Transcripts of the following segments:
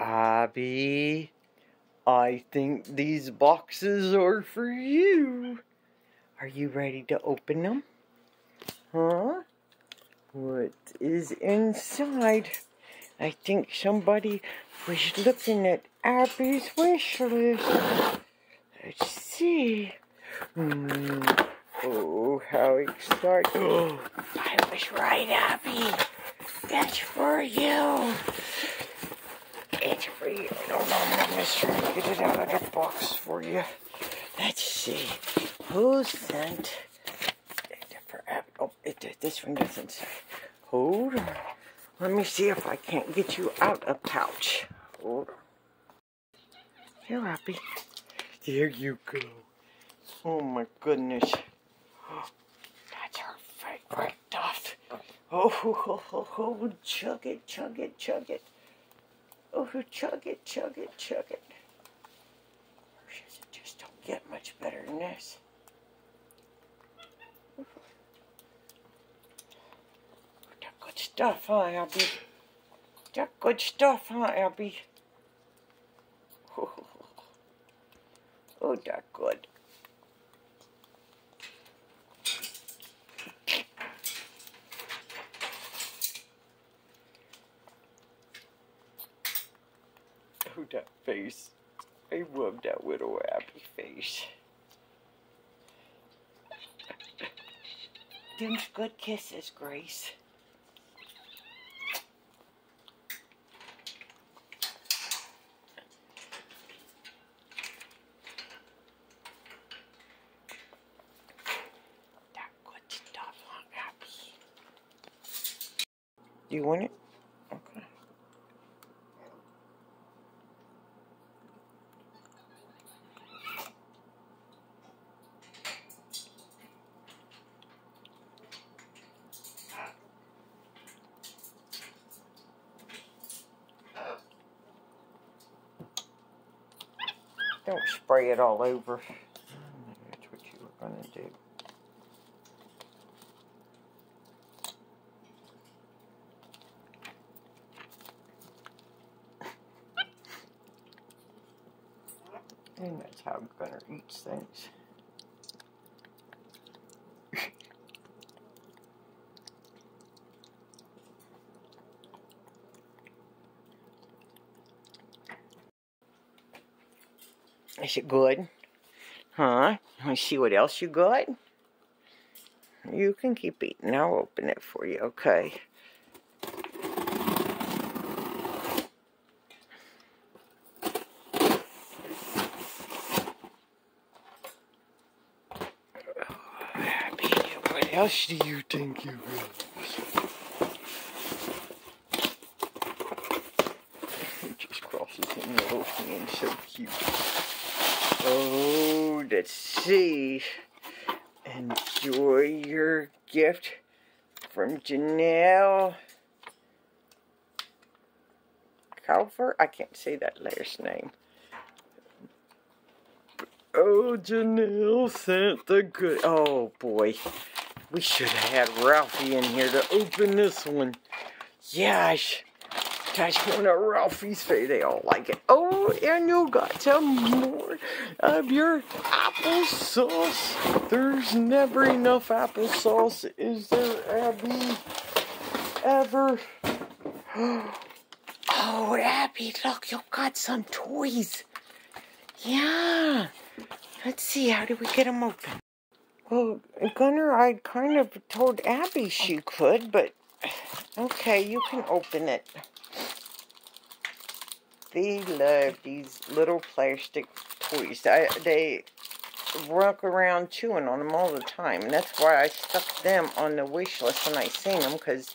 Abby, I think these boxes are for you. Are you ready to open them? Huh? What is inside? I think somebody was looking at Abby's wish list. Let's see. Oh, how exciting. Oh, I was right, Abby. That's for you. It's for you. No, I'm just trying to get it out of the box for you. Let's see. Who sent it for Abby? Oh, this one doesn't say. Hold on. Let me see if I can't get you out a pouch. Hold on. Here, Abby. There you go. Oh my goodness. That's her favorite stuff. Oh, oh, oh, oh, chug it, chug it, chug it. Oh, chug it, chug it, chug it. It just don't get much better than this. That good stuff, huh, Abby? That good stuff, huh, Abby? Oh. Oh, that's good. Oh, that face. I love that little happy face. Them's good kisses, Grace. Do you want it? Okay. Don't spray it all over. That's what you were gonna do. And that's how Gunner eats things. Is it good? Huh? Want to see what else you got? You can keep eating. I'll open it for you, okay? How else do you think you will? It just crosses in the whole thing, so cute. Oh, let's see. Enjoy your gift from Janelle Calvert. I can't say that last name. Oh, Janelle sent the good. Oh, boy. We should have had Ralphie in here to open this one. Yes. That's one of Ralphie's favorite. They all like it. Oh, and you got some more of your applesauce. There's never enough applesauce, is there, Abby? Ever? Oh, Abby, look, you got some toys. Yeah. Let's see, how do we get them open? Well, Gunner, I kind of told Abby she could, but okay, you can open it. They love these little plastic toys. They walk around chewing on them all the time, and that's why I stuck them on the wish list when I seen them, because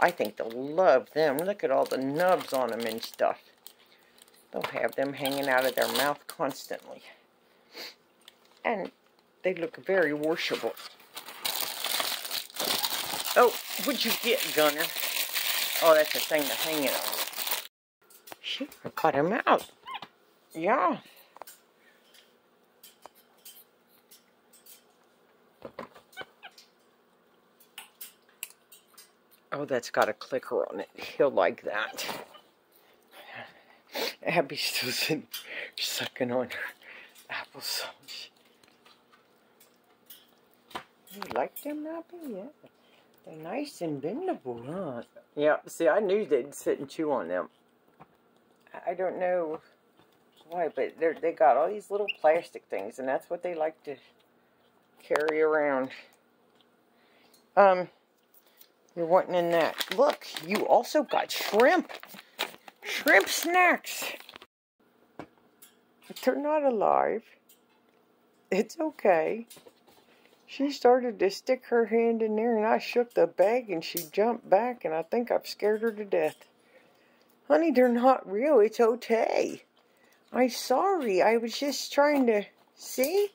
I think they'll love them. Look at all the nubs on them and stuff. They'll have them hanging out of their mouth constantly. And they look very washable. Oh, what'd you get, Gunner? Oh, that's a thing to hang it on. Shoot, I cut him out. Yeah. Oh, that's got a clicker on it. He'll like that. Abby's still sitting, sucking on her applesauce. You like them, Abby? Yeah. They're nice and bendable, huh? Yeah, see, I knew they'd sit and chew on them. I don't know why, but they got all these little plastic things, and that's what they like to carry around. You're wanting in that. Look, you also got shrimp. Shrimp snacks. If they're not alive, it's okay. She started to stick her hand in there, and I shook the bag, and she jumped back, and I think I've scared her to death. Honey, they're not real. It's okay. I'm sorry. I was just trying to... See?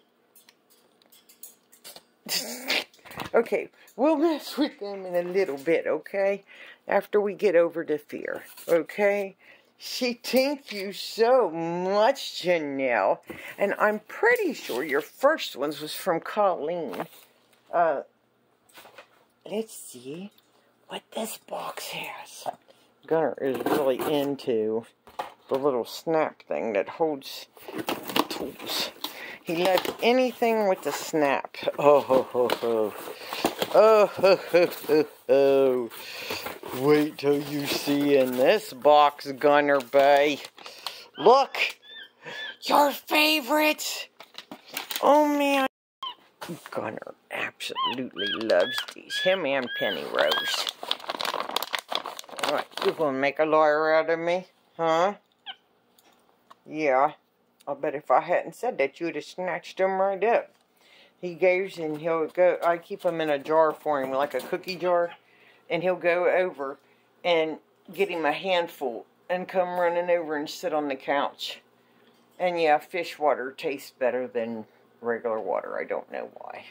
Okay, we'll mess with them in a little bit, okay? After we get over the fear, okay? She thanked you so much, Janelle. And I'm pretty sure your first ones was from Colleen. Let's see what this box has. Gunner is really into the little snap thing that holds tools. He loves anything with the snap. Oh, ho, ho, ho. Oh, ho, ho, ho, ho. Wait till you see in this box, Gunner Boeh. Look! Your favorite! Oh, man. Gunner absolutely loves these. Him and Penny Rose. Alright, you gonna make a liar out of me? Huh? Yeah. I bet if I hadn't said that, you would have snatched them right up. He goes and he'll go, I keep them in a jar for him, like a cookie jar. And he'll go over and get him a handful and come running over and sit on the couch. And yeah, fish water tastes better than regular water. I don't know why.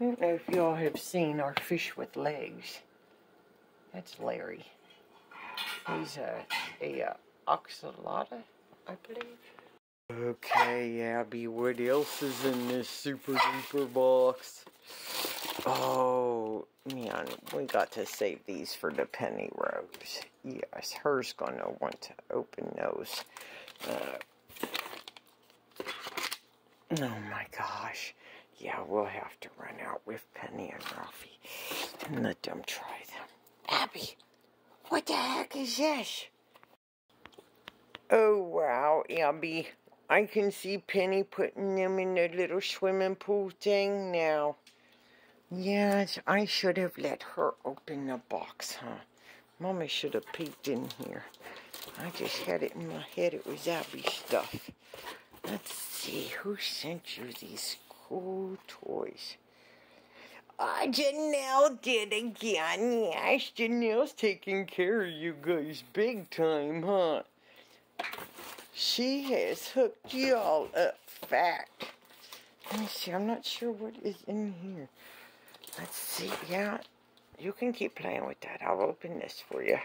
I don't know if y'all have seen our fish with legs. That's Larry. He's a oxolata, I believe. Okay, Abby, what else is in this super duper box? Oh, man, we got to save these for the Penny Rose. Yes, her's gonna want to open those. Oh my gosh. Yeah, we'll have to run out with Penny and Ralphie and let them try them. Abby, what the heck is this? Oh, wow, Abby. I can see Penny putting them in the little swimming pool thing now. Yes, I should have let her open the box, huh? Mommy should have peeked in here. I just had it in my head. It was Abby's stuff. Let's see. Who sent you these cool toys? Oh, Janelle did again. Yes, Janelle's taking care of you guys big time, huh? She has hooked you all up fat. Let me see. I'm not sure what is in here. Let's see. Yeah, you can keep playing with that. I'll open this for you.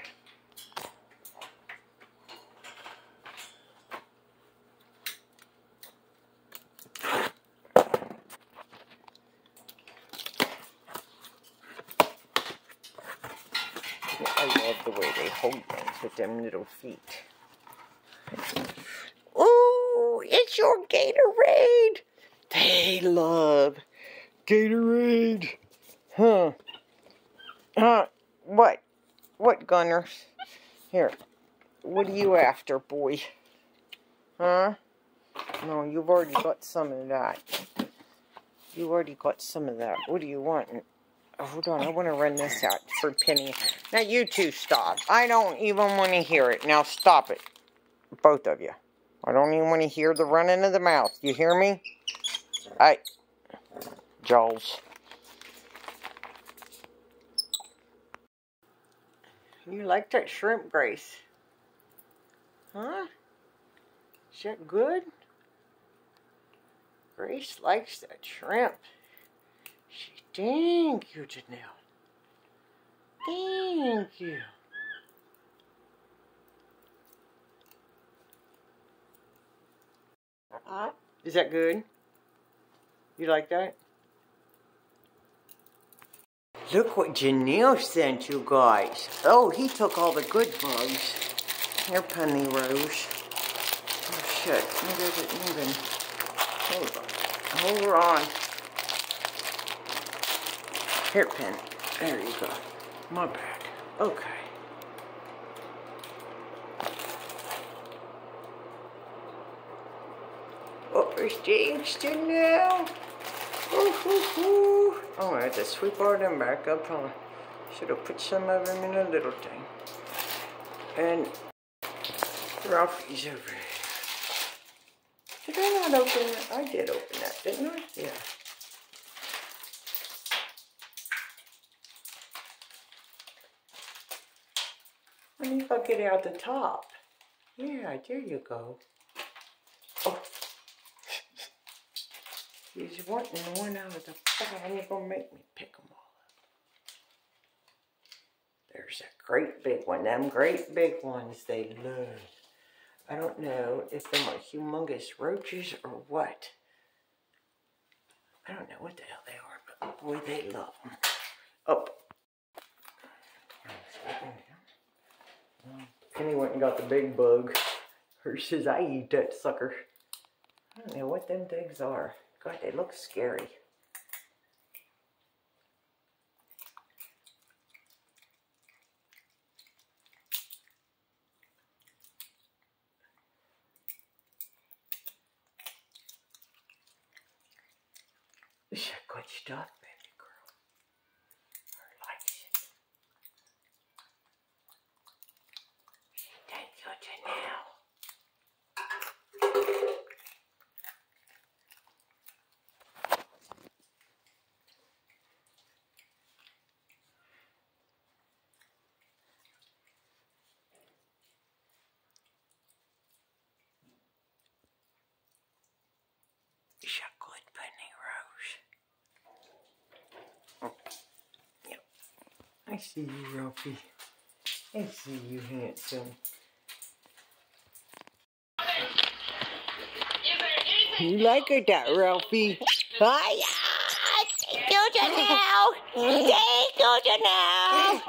Yeah, I love the way they hold things with them little feet. Ooh, it's your Gatorade. They love Gatorade. Huh. What? What, Gunner? Here. What are you after, boy? Huh? No, you've already got some of that. You already got some of that. What do you want? Oh, hold on, I want to run this out for Penny. Now you two stop. I don't even want to hear it. Now stop it. Both of you. I don't even want to hear the running of the mouth. You hear me? Hey. Jaws. You like that shrimp, Grace? Huh? Is that good? Grace likes that shrimp. She thank you, Janelle. Thank you. Is that good? You like that? Look what Janelle sent you guys. Oh, he took all the good bugs. They're Penny Rose. shut. It doesn't even hold on. Hairpin. There you go. My bad. Okay. Oh, we're staying still now. Oh, I'm gonna have to sweep all them back up. Huh? Should have put some of them in a little thing. And Ralphie's over here. Did I not open it? I did open that, didn't I? Yeah. I need to get out the top. Yeah, there you go. Oh. He's wanting one out of the bottom. You're going to make me pick them all up. There's that great big one. Them great big ones they love. I don't know if they're like humongous roaches or what. I don't know what the hell they are, but boy, they love them. Oh. Penny went and got the big bug. Her says, I eat that sucker. I don't know what them things are. God, they look scary. This is good stuff, baby girl. I like it. Thank you, Janelle. She's a good Penny Rose. Oh. Yep. I see you, Ralphie. I see you, handsome. You like her that, Ralphie? Hiya! Take you to now! Take you to now!